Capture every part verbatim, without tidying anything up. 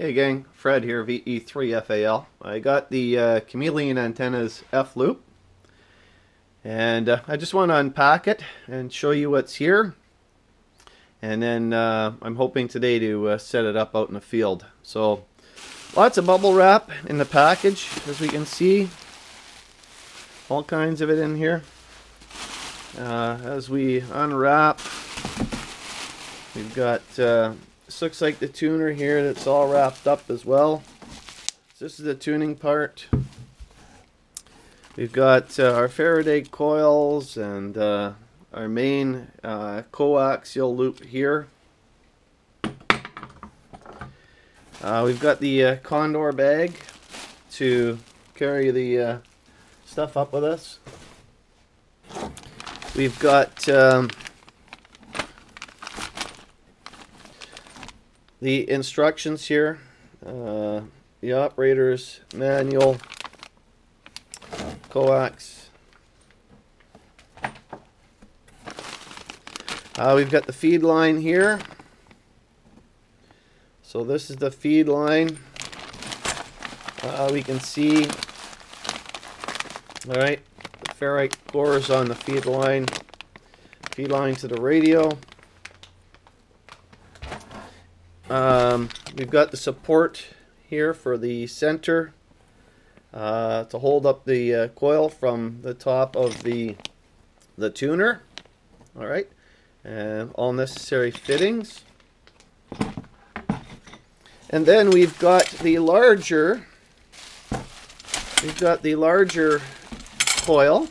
Hey gang, Fred here, V E three F A L. I got the uh, Chameleon Antennas F-Loop, and uh, I just want to unpack it and show you what's here, and then uh, I'm hoping today to uh, set it up out in the field. So lots of bubble wrap in the package, as we can see, all kinds of it in here. Uh, as we unwrap, we've got uh, this looks like the tuner here that's all wrapped up as well. So this is the tuning part. We've got uh, our Faraday coils and uh, our main uh, coaxial loop here. Uh, we've got the uh, Condor bag to carry the uh, stuff up with us. We've got um, the instructions here, uh, the operator's manual, coax. Uh, we've got the feed line here. So this is the feed line. Uh, we can see, all right, the ferrite core is on the feed line, feed line to the radio. Um, we've got the support here for the center uh, to hold up the uh, coil from the top of the the tuner. All right, and all necessary fittings. And then we've got the larger. We've got the larger coil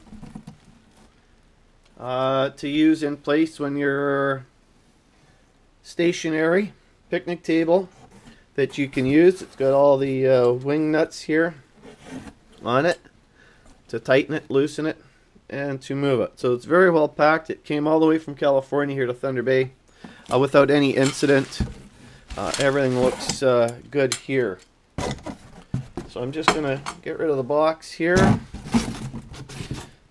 uh, to use in place when you're stationary. Picnic table that you can use. It's got all the uh, wing nuts here on it to tighten it, loosen it, and to move it. So it's very well packed. It came all the way from California here to Thunder Bay uh, without any incident. Uh, everything looks uh, good here. So I'm just gonna get rid of the box here,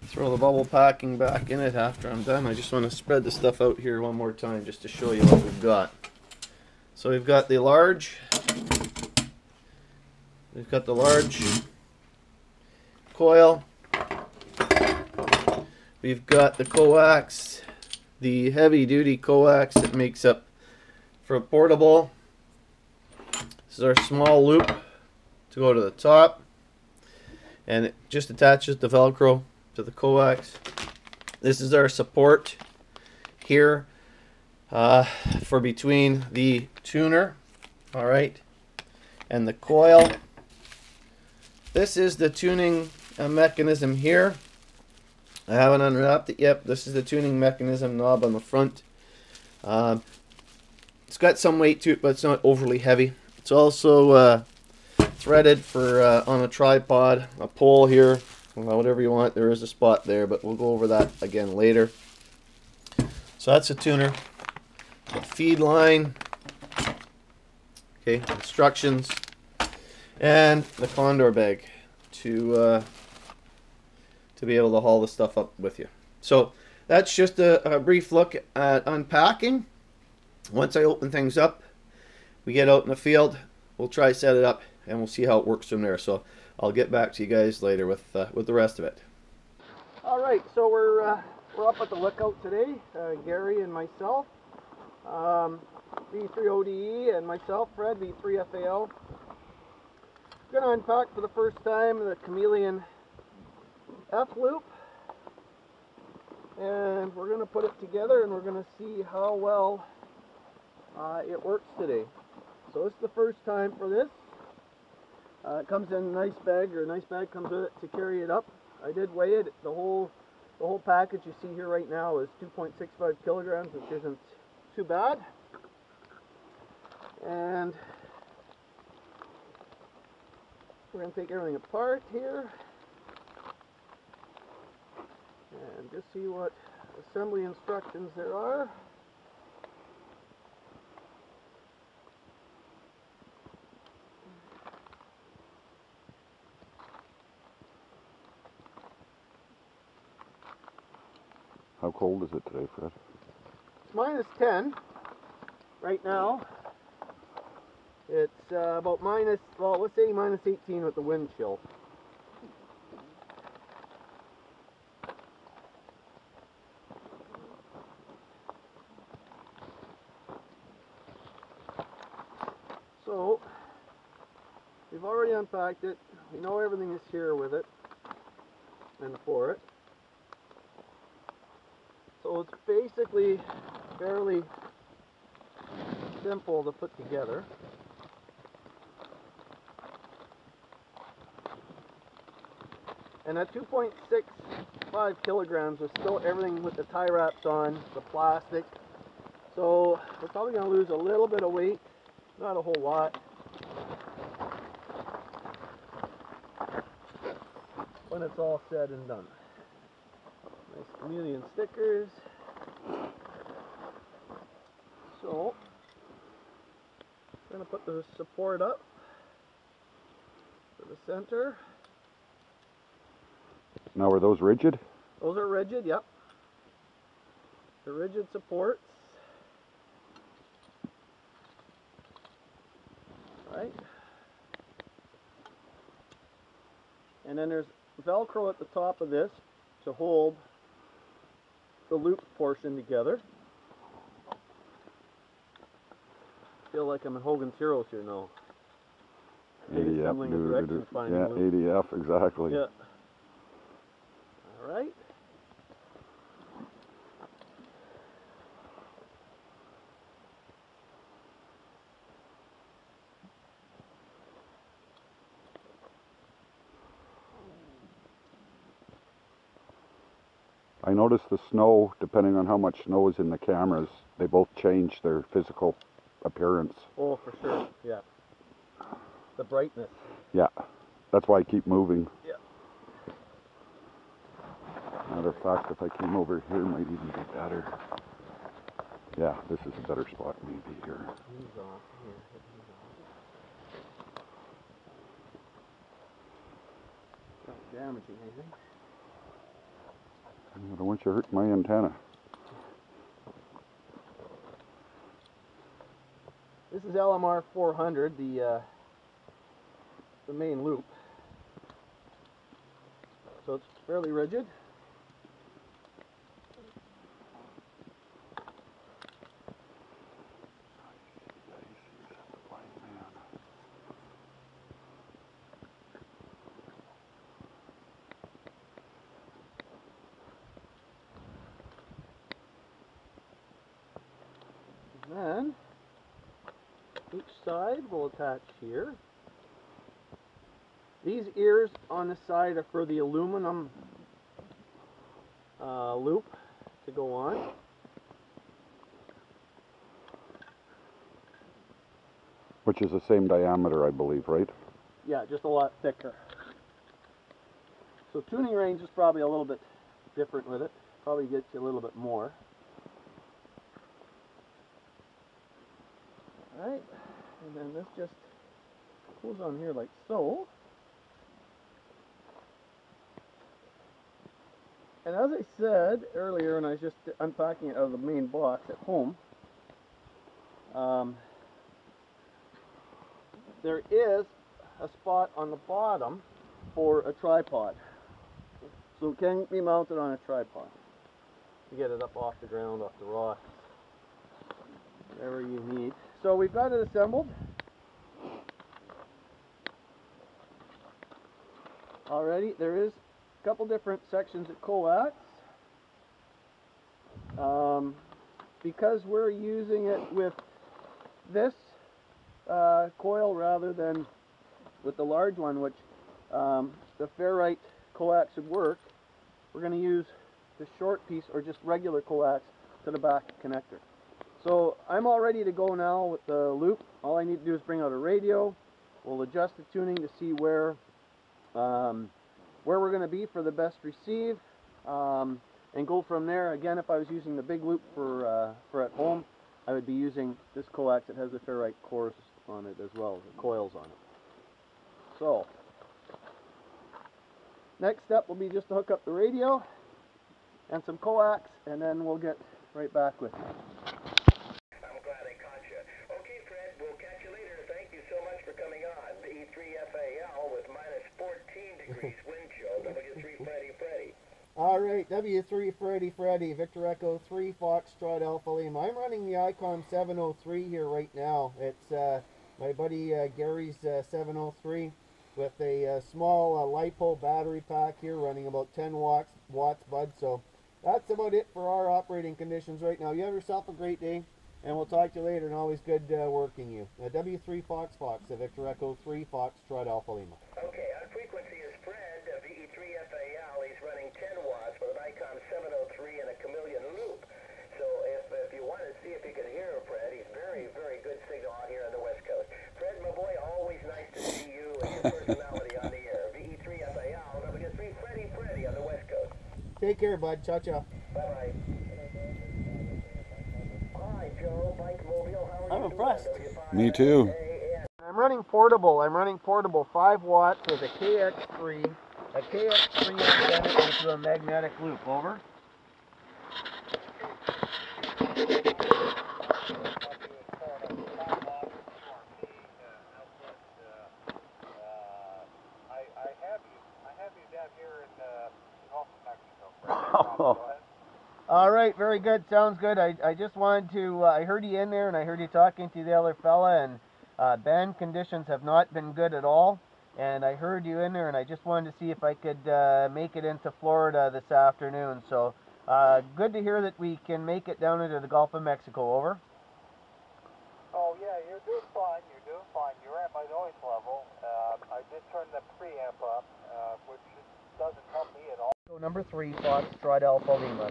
throw the bubble packing back in it after I'm done. I just want to spread the stuff out here one more time just to show you what we've got. So we've got the large, we've got the large coil, we've got the coax, the heavy duty coax that makes up for a portable. This is our small loop to go to the top, and it just attaches the Velcro to the coax. This is our support here uh, for between the tuner, all right, and the coil. This is the tuning uh, mechanism here. I haven't unwrapped it yet. This is the tuning mechanism knob on the front. Um, it's got some weight to it, but it's not overly heavy. It's also uh, threaded for uh, on a tripod, a pole here, whatever you want. There is a spot there, but we'll go over that again later. So that's the tuner, the feed line. Okay, instructions, and the Condor bag to uh, to be able to haul the stuff up with you. So that's just a, a brief look at unpacking. Once I open things up, we get out in the field, we'll try set it up, and we'll see how it works from there. So I'll get back to you guys later with uh, with the rest of it. All right, so we're uh, we're up at the lookout today, uh, Gary and myself. Um, V E three O D E and myself, Fred, V E three F A L. I'm going to unpack for the first time the Chameleon F-Loop, and we're going to put it together and we're going to see how well uh, it works today. So this is the first time for this. Uh, it comes in a nice bag, or a nice bag comes with it to carry it up. I did weigh it. The whole, the whole package you see here right now is two point six five kilograms, which isn't too bad. And we're going to take everything apart here and just see what assembly instructions there are. How cold is it today, Fred? It's minus ten right now. It's uh, about minus, well, let's say minus eighteen with the wind chill. So, we've already unpacked it. We know everything is here with it and for it. So it's basically fairly simple to put together. And at two point six five kilograms, there's still everything with the tie wraps on, the plastic. So we're probably going to lose a little bit of weight, not a whole lot. When it's all said and done. Nice chameleon stickers. So, I'm going to put the support up for the center. Now, are those rigid? Those are rigid, yep. The rigid supports. Right. And then there's Velcro at the top of this to hold the loop portion together. Feel like I'm in Hogan's Heroes here now. A D F, yeah, A D F, exactly. Yeah. All right. I noticed the snow, depending on how much snow is in the cameras, they both change their physical appearance. Oh, for sure, yeah. The brightness. Yeah, that's why I keep moving. Yeah. Matter of fact, if I came over here, it might even be better. Yeah, this is a better spot maybe here. He's off here. He's off. Not damaging anything. I don't want you to hurt my antenna. This is L M R four hundred, the uh, the main loop. So it's fairly rigid. Then each side will attach here. These ears on the side are for the aluminum uh, loop to go on. Which is the same diameter, I believe, right? Yeah, just a lot thicker. So tuning range is probably a little bit different with it. Probably gets you a little bit more. Alright, and then this just goes on here like so. And as I said earlier, when I was just unpacking it out of the main box at home, um, there is a spot on the bottom for a tripod. So it can be mounted on a tripod to get it up off the ground, off the rock, whatever you need. So we've got it assembled already. There is a couple different sections of coax. Um, because we're using it with this uh, coil rather than with the large one, which um, the ferrite coax would work, we're going to use the short piece or just regular coax to the back connector. So I'm all ready to go now with the loop. All I need to do is bring out a radio. We'll adjust the tuning to see where um, where we're going to be for the best receive, um, and go from there. Again, if I was using the big loop for uh, for at home, I would be using this coax that has the ferrite cores on it as well, the coils on it. So next step will be just to hook up the radio and some coax, and then we'll get right back with it. We'll catch you later. Thank you so Alright, W three Freddy Freddy, Victor Echo three, Foxtrot Alpha Lima. I'm running the ICOM seven oh three here right now. It's uh, my buddy uh, Gary's uh, seven oh three with a uh, small uh, LiPo battery pack here running about ten watts, watts, bud. So that's about it for our operating conditions right now. You have yourself a great day, and we'll talk to you later, and always good uh, working you. Uh, W three Fox Fox, uh, Victor Echo three, Foxtrot Alpha Lima. Okay, on frequency is Fred, uh, V E three F A L. He's running ten watts with an ICOM seven oh three and a chameleon loop. So if, if you want to see if you can hear him, Fred, he's very, very good signal out here on the West Coast. Fred, my boy, always nice to see you and your personality on the air. V E three F A L, number three, Freddy Freddy on the West Coast. Take care, bud. Ciao, ciao. Bye-bye. I'm impressed. Me too. I'm running portable. I'm running portable five watts with a K X three. A K X three antenna into a magnetic loop. Over. All right, very good. Sounds good. I, I just wanted to, uh, I heard you in there and I heard you talking to the other fella, and uh, band conditions have not been good at all. And I heard you in there and I just wanted to see if I could uh, make it into Florida this afternoon. So uh, good to hear that we can make it down into the Gulf of Mexico. Over. Oh, yeah, you're doing fine. You're doing fine. You're at my noise level. Uh, I did turn the preamp up, uh, which doesn't help me at all. Number three, Foxtrot Alpha Lima.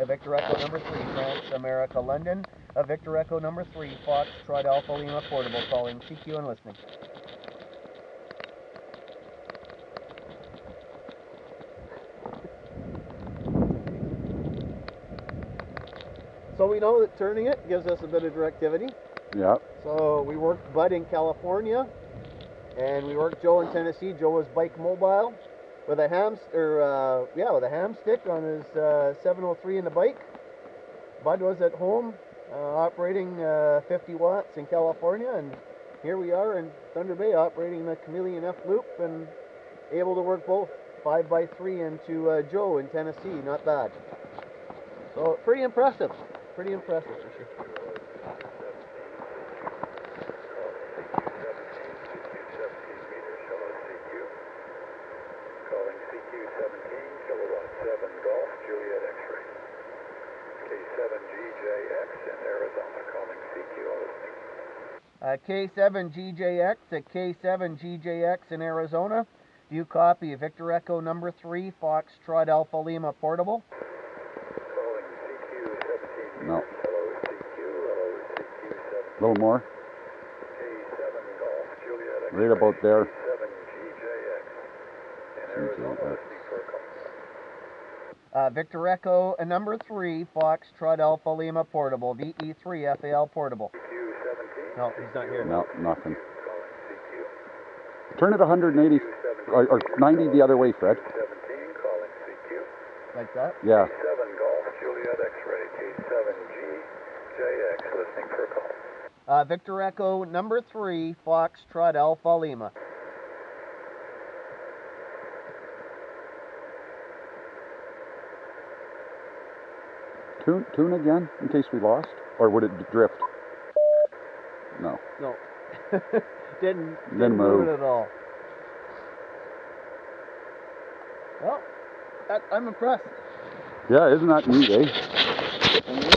A Victor Echo number three, France, America, London. A Victor Echo number three, Foxtrot Alpha Lima, portable, calling C Q and listening. So we know that turning it gives us a bit of directivity. Yeah. So we worked Bud in California, and we worked Joe in Tennessee. Joe was bike mobile. With a ham, or uh, yeah, with a hamstick on his uh, seven oh three in the bike. Bud was at home uh, operating uh, fifty watts in California, and here we are in Thunder Bay operating the Chameleon F-Loop and able to work both five by three into uh, Joe in Tennessee. Not bad. So pretty impressive. Pretty impressive for sure. K seven G J X in Arizona, calling C Q listening. Uh, K seven G J X at K seven G J X in Arizona. Do you copy? Victor Echo number three, Foxtrot Alpha Lima, portable. Calling C Q seventeen. No. Hello, C Q. Hello, C Q seventeen. A little more. K seven Golf Juliet X. Right about there. K seven G J X in Arizona. Uh, Victor Echo, uh, number three, Foxtrot Alpha Lima, portable, V E three F A L, portable. No, he's not here. No, nothing. Turn it one eighty, or, or ninety the other way, Fred. Like that? Yeah. K seven Golf, Juliet X-Ray, K seven G J X, listening for a call. Uh, Victor Echo, number three, Foxtrot Alpha Lima. Tune, tune again, in case we lost? Or would it drift? No. No. didn't didn't, didn't move. move it at all. Well, that, I'm impressed. Yeah, isn't that neat, eh?